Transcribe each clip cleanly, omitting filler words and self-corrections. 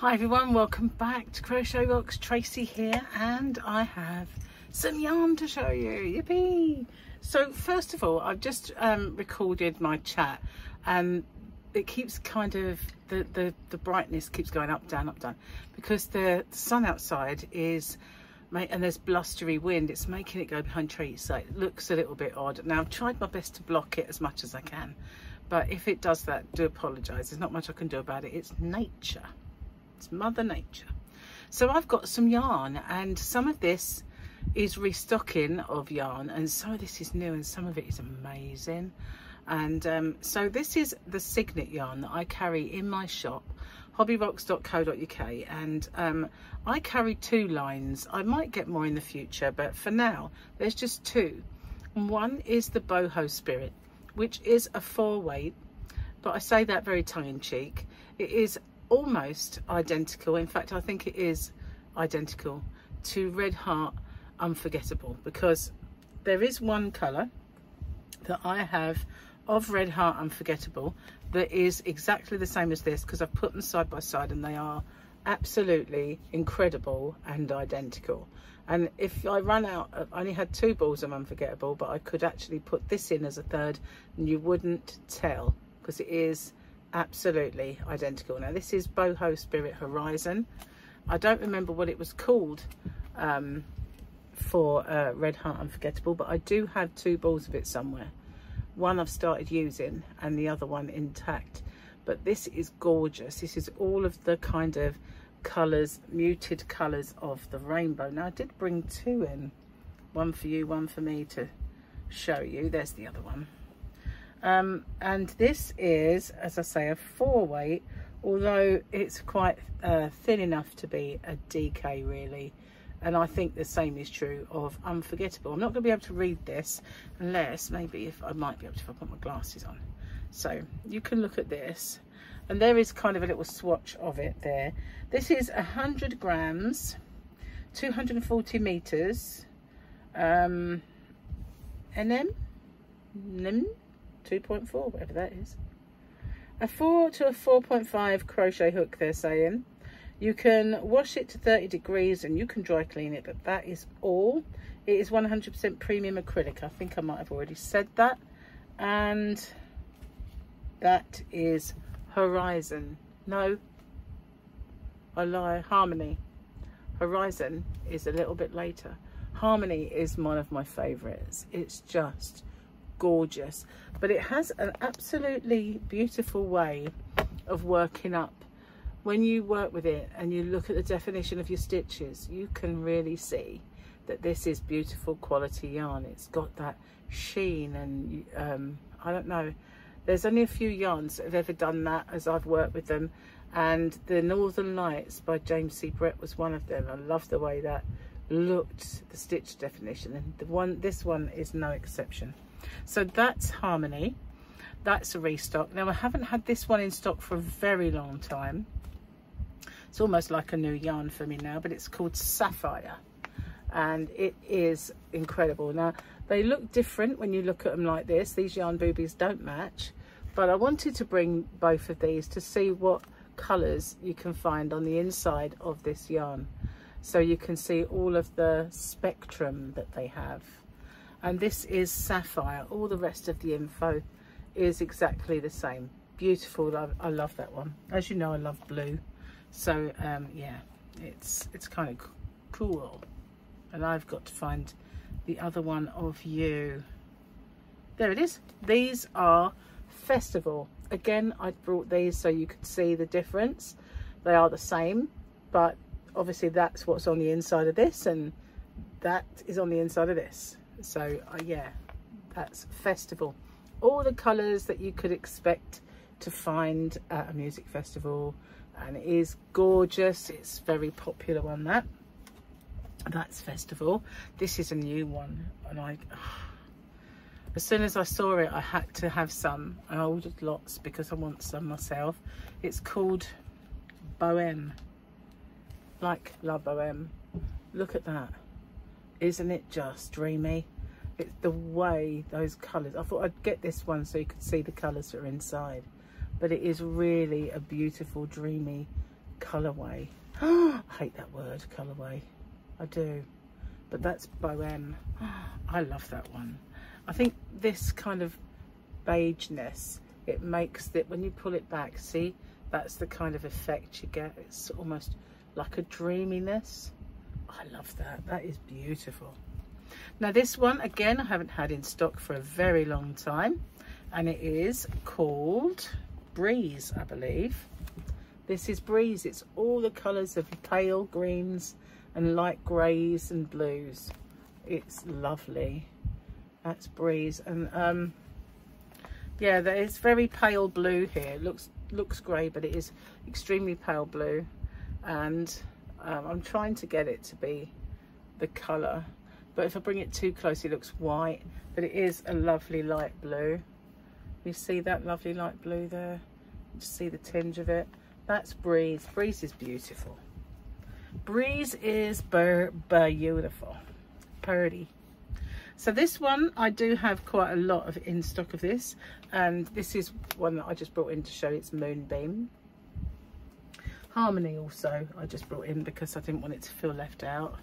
Hi everyone, welcome back to Crochet Rocks. Tracy here, and I have some yarn to show you. Yippee! So first of all, I've just recorded my chat. It keeps kind of, the brightness keeps going up, down, because the sun outside is, and there's blustery wind, it's making it go behind trees, so it looks a little bit odd. Now I've tried my best to block it as much as I can, but if it does that, do apologise. There's not much I can do about it. It's nature. It's Mother Nature. So I've got some yarn, and some of this is restocking of yarn, and some of this is new, and some of it is amazing. And so this is the Signet yarn that I carry in my shop, hobbyrocks.co.uk, and I carry two lines. I might get more in the future, but for now there's just two. One is the Boho Spirit, which is a 4-weight, but I say that very tongue-in-cheek. It is almost identical, in fact I think it is identical to Red Heart Unforgettable, because there is one colour that I have of Red Heart Unforgettable that is exactly the same as this, because I've put them side by side and they are absolutely incredible and identical. And if I run out, I only had 2 balls of Unforgettable, but I could actually put this in as a third and you wouldn't tell, because it is absolutely identical. Now this is Boho Spirit Horizon. I don't remember what it was called for Red Heart Unforgettable, but I do have 2 balls of it somewhere. One I've started using and the other one intact. But this is gorgeous. This is all of the kind of colours, muted colours of the rainbow. Now I did bring 2 in, one for you, one for me to show you. There's the other one. And this is, as I say, a 4-weight, although it's quite thin enough to be a DK really, and I think the same is true of Unforgettable. I'm not going to be able to read this unless, maybe, if I might be able to, if I put my glasses on. So you can look at this, and there is kind of a little swatch of it there. This is 100 grams, 240 meters, nm 2.4, whatever that is, a 4 to a 4.5 crochet hook, they're saying. You can wash it to 30 degrees and you can dry clean it, but that is all. It is 100% premium acrylic. I think I might have already said that. And that is Horizon. No, I lie, Harmony. Horizon is a little bit later. Harmony is one of my favorites. It's just gorgeous, but it has an absolutely beautiful way of working up. When you work with it and you look at the definition of your stitches, you can really see that this is beautiful quality yarn. It's got that sheen, and I don't know, there's only a few yarns that have ever done that as I've worked with them, and the Northern Lights by James C. Brett was one of them. I love the way that looked, the stitch definition, and this one is no exception. So that's Harmony. That's a restock. Now I haven't had this one in stock for a very long time. It's almost like a new yarn for me now, but it's called Sapphire, and it is incredible. Now they look different when you look at them like this. These yarn boobies don't match, but I wanted to bring both of these to see what colours you can find on the inside of this yarn, so you can see all of the spectrum that they have. And this is Sapphire. All the rest of the info is exactly the same. Beautiful. I love that one. As you know, I love blue, so yeah, it's kind of cool. And I've got to find the other one of you. There it is. These are Festival. Again, I brought these so you could see the difference. They are the same, but obviously that's what's on the inside of this, and that is on the inside of this. So yeah, that's Festival. All the colours that you could expect to find at a music festival, and it is gorgeous. It's very popular on that. That's Festival. This is a new one, and as soon as I saw it, I had to have some. I ordered lots because I want some myself. It's called Bohème, like La Bohème. Look at that. Isn't it just dreamy? It's the way those colours. I thought I'd get this one so you could see the colours that are inside, but it is really a beautiful dreamy colourway. I hate that word, colourway. I do. But that's Bohème. I love that one. I think this kind of beigeness, it makes it, when you pull it back, see, that's the kind of effect you get. It's almost like a dreaminess. I love that. That is beautiful. Now this one, again, I haven't had in stock for a very long time. And it is called Breeze, I believe. This is Breeze. It's all the colours of pale greens and light greys and blues. It's lovely. That's Breeze. And yeah, there is very pale blue here. It looks grey, but it is extremely pale blue. And I'm trying to get it to be the colour, but if I bring it too close, it looks white, but it is a lovely light blue. You see that lovely light blue there? You see the tinge of it? That's Breeze. Breeze is beautiful. Breeze is beautiful. Purdy. So this one, I do have quite a lot of in stock of this, and this is one that I just brought in to show. It's Moonbeam. Harmony also I just brought in because I didn't want it to feel left out.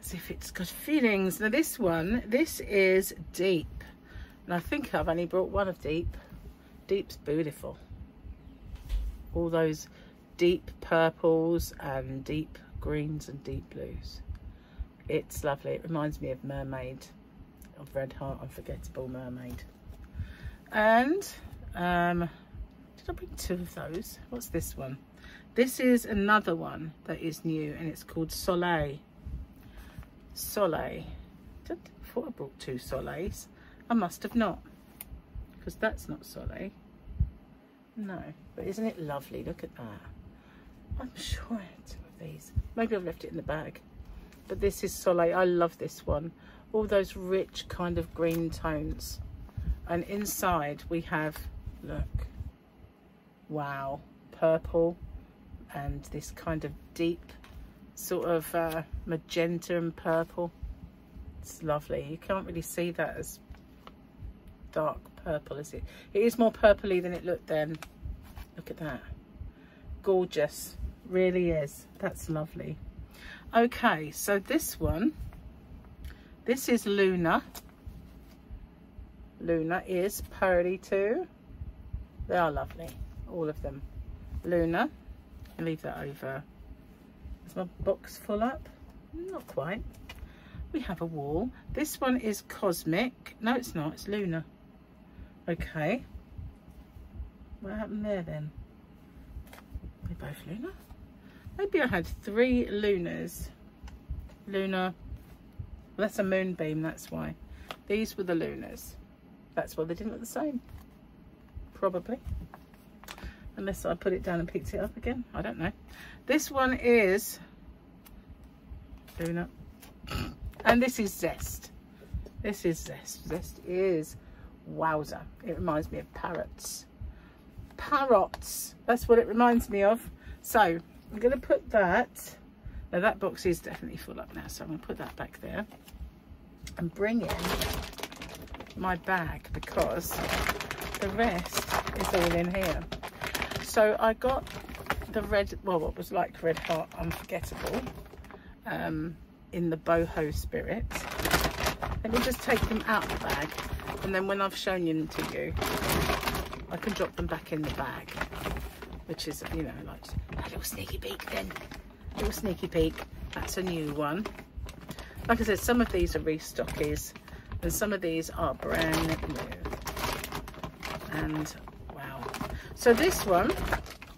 As if it's got feelings. Now this one, this is Deep. And I think I've only brought one of Deep. Deep's beautiful. All those deep purples and deep greens and deep blues. It's lovely. It reminds me of Mermaid, of Red Heart Unforgettable Mermaid. And did I bring two of those? What's this one? This is another one that is new, and it's called Soleil. Soleil. I thought I brought two Soleils. I must have not, because that's not Soleil. No, but isn't it lovely? Look at that. I'm sure I had two of these. Maybe I've left it in the bag. But this is Soleil. I love this one. All those rich kind of green tones. And inside we have, look, wow, purple and this kind of deep sort of magenta and purple. It's lovely. You can't really see that as dark purple, is it? It is more purpley than it looked then. Look at that. Gorgeous. Really is. That's lovely. Okay, so this one, this is Luna. Luna is pearly too. They are lovely, all of them. Luna, I'll leave that over. Is my box full up? Not quite. We have a wall. This one is Cosmic. No, it's not, it's Luna. Okay. What happened there then? Are they both Luna? Maybe I had three Lunas. Luna. Well, that's a Moonbeam, that's why. These were the Lunas. That's why they didn't look the same. Probably. Unless I put it down and picked it up again. I don't know. This one is Luna. And this is Zest. This is Zest. Zest is wowza. It reminds me of parrots. Parrots. That's what it reminds me of. So I'm going to put that, now that box is definitely full up now, so I'm going to put that back there and bring in my bag because the rest is all in here. So I got the red, well, what was like Red Heart Unforgettable in the Boho Spirit. Let me just take them out of the bag, and then when I've shown them to you, I can drop them back in the bag, which is, you know, like a little sneaky peek then. A little sneaky peek. That's a new one. Like I said, some of these are restockies and some of these are brand new. And wow. So this one,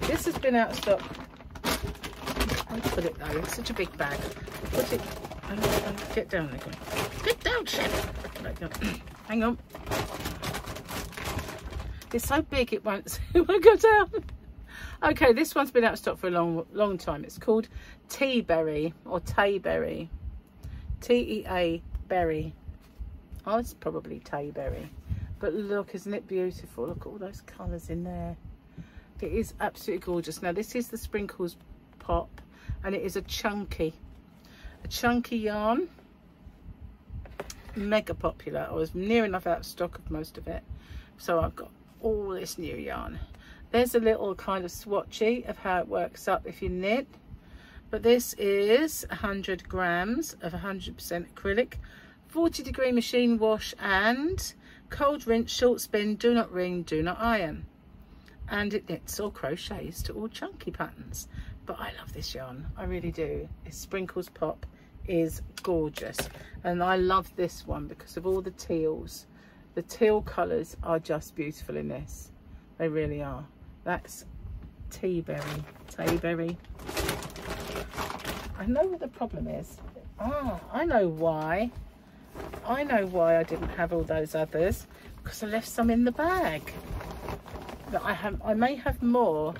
this has been out of stock. I'll put it though, it's such a big bag. Put it, get down there. Get down, Chef. Hang on. It's so big it won't go down. Okay, this one's been out of stock for a long time. It's called Tea Berry or Tay Berry. T-E-A berry. Oh, it's probably Tay Berry. But look, isn't it beautiful? Look at all those colours in there. It is absolutely gorgeous. Now, this is the Sprinkles Pop, and it is a chunky yarn. Mega popular. I was near enough out of stock of most of it. So I've got all this new yarn. There's a little kind of swatchy of how it works up if you knit. But this is 100 grams of 100% acrylic, 40 degree machine wash and cold rinse, short spin, do not wring, do not iron. And it knits or crochets to all chunky patterns. But I love this yarn, I really do. It's Sprinkles Pop, is gorgeous. And I love this one because of all the teals. The teal colours are just beautiful in this. They really are. That's Tea Berry. Tea Berry. I know what the problem is. Ah, I know why. I know why I didn't have all those others, because I left some in the bag. But I may have more.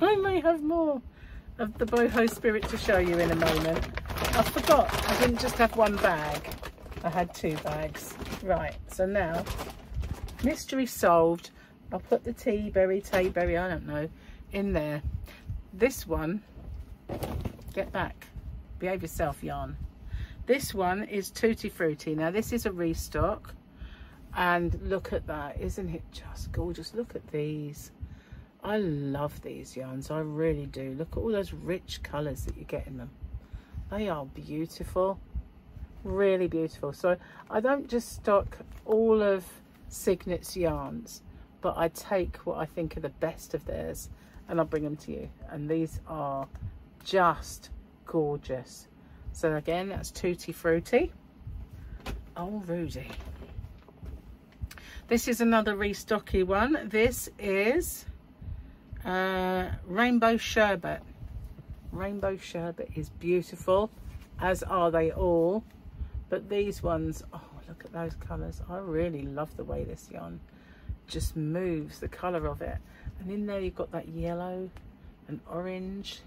I may have more of the Boho Spirit to show you in a moment. I forgot. I didn't just have one bag. I had two bags. Right. So now, mystery solved. I'll put the tea berry, I don't know, in there. This one, get back, behave yourself yarn. This one is Tutti Frutti. Now this is a restock, and look at that, isn't it just gorgeous? Look at these. I love these yarns, I really do. Look at all those rich colours that you get in them. They are beautiful, really beautiful. So I don't just stock all of Signet's yarns, but I take what I think are the best of theirs and I'll bring them to you. And these are just gorgeous. So again, that's Tutti Frutti. Oh, Rudy. This is another restocky one. This is Rainbow Sherbet. Rainbow Sherbet is beautiful, as are they all. But these ones, oh, look at those colours. I really love the way this yarn just moves, the colour of it. And in there you've got that yellow and orange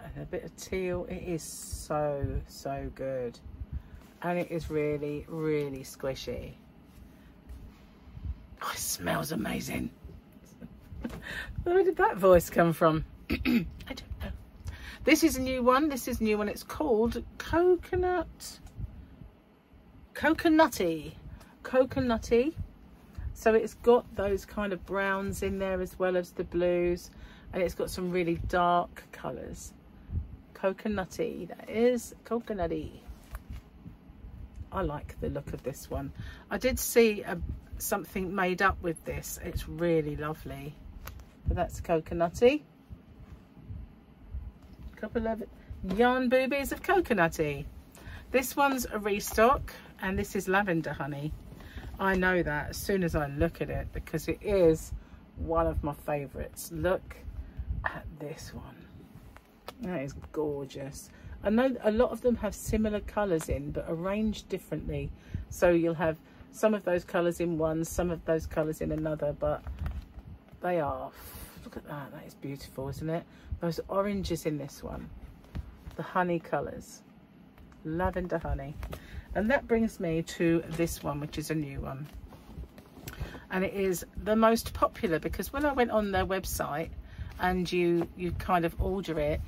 and a bit of teal. It is so good, and it is really squishy. Oh, it smells amazing. Where did that voice come from? I don't know. This is a new one, it's called Coconutty. So it's got those kind of browns in there as well as the blues, and it's got some really dark colours. Coconutty, that is Coconutty. I like the look of this one. I did see something made up with this. It's really lovely. But that's Coconutty. A couple of yarn boobies of Coconutty. This one's a restock, and this is Lavender Honey. I know that as soon as I look at it, because it is one of my favourites. Look at this one. That is gorgeous. I know a lot of them have similar colours in, but arranged differently. So you'll have some of those colours in one, some of those colours in another, but they are, look at that, that is beautiful, isn't it? Those oranges in this one, the honey colours, Lavender Honey. And that brings me to this one, which is a new one. And it is the most popular, because when I went on their website and you kind of order it,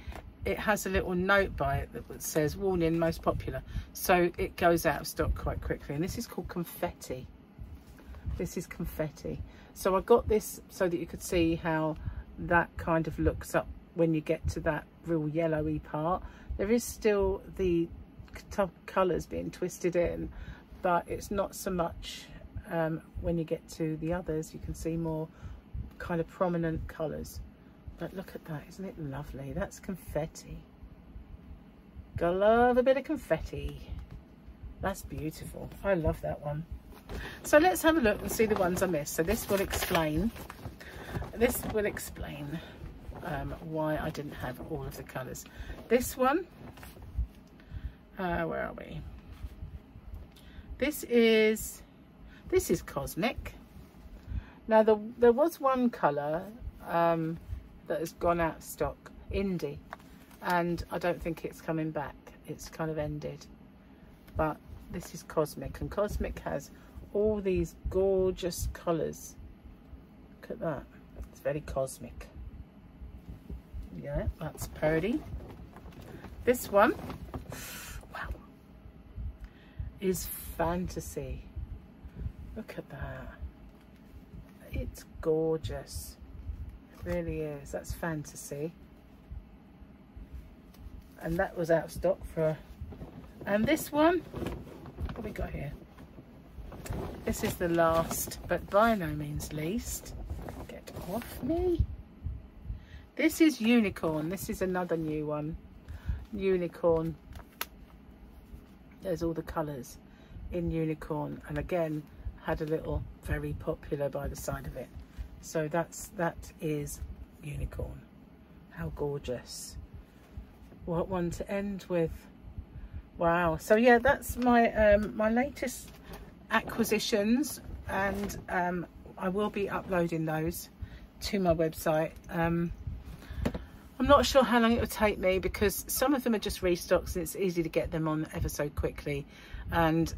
it has a little note by it that says, warning, most popular. So it goes out of stock quite quickly. And this is called Confetti. This is Confetti. So I got this so that you could see how that kind of looks up when you get to that real yellowy part. There is still the top colours being twisted in, but it's not so much when you get to the others. You can see more kind of prominent colours, but look at that, isn't it lovely? That's Confetti. Gotta love a bit of Confetti. That's beautiful. I love that one. So let's have a look and see the ones I missed. So this will explain why I didn't have all of the colours. This one, where are we? This is Cosmic. Now there was one colour that has gone out of stock, Indie, and I don't think it's coming back. It's kind of ended. But this is Cosmic, and Cosmic has all these gorgeous colours. Look at that. It's very cosmic. Yeah, that's Purdy. This one is Fantasy. Look at that, it's gorgeous. really is. That's Fantasy, and that was out of stock for. And this one, what have we got here? This is the last, but by no means least. Get off me. This is Unicorn. This is another new one. Unicorn. There's all the colours in Unicorn, and again had a little very popular by the side of it. So that is Unicorn. How gorgeous. What one to end with. Wow. So yeah, that's my my latest acquisitions, and I will be uploading those to my website. I'm not sure how long it will take me, because some of them are just restocks and it's easy to get them on ever so quickly, and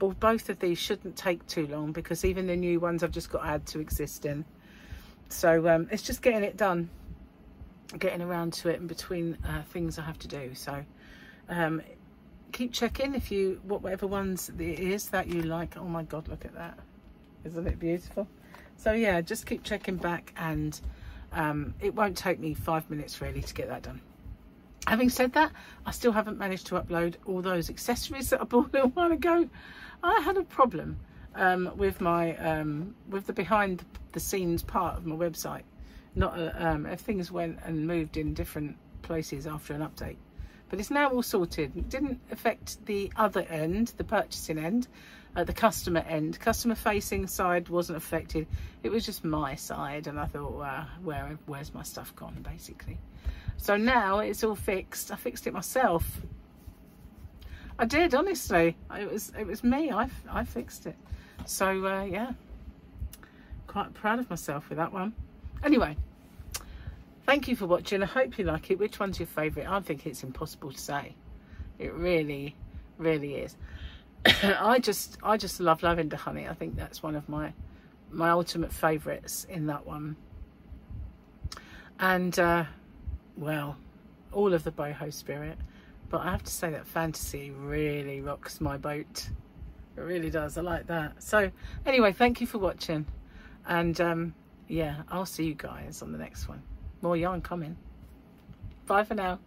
both of these shouldn't take too long, because even the new ones I've just got to add to existing. So it's just getting it done, getting around to it in between things I have to do. So keep checking if you whatever ones it is that you like. Oh my god, look at that, isn't it beautiful? So yeah, just keep checking back, and it won't take me 5 minutes really to get that done. Having said that, I still haven't managed to upload all those accessories that I bought a little while ago. I had a problem with my with the behind the scenes part of my website. Not if things went and moved in different places after an update, but it's now all sorted. It didn't affect the other end, the purchasing end, the customer end. Customer facing side wasn't affected. It was just my side, and I thought, where's my stuff gone, basically. So now it's all fixed. I fixed it myself. I did, honestly. It was me. I fixed it. So yeah, quite proud of myself with that one. Anyway, thank you for watching. I hope you like it. Which one's your favourite? I think it's impossible to say. It really, really is. I just love Lavender Honey. I think that's one of my ultimate favourites in that one. And well, all of the Boho Spirit, but I have to say that Fantasy really rocks my boat. It really does. I like that. So anyway, thank you for watching, and yeah, I'll see you guys on the next one. More yarn coming. Bye for now.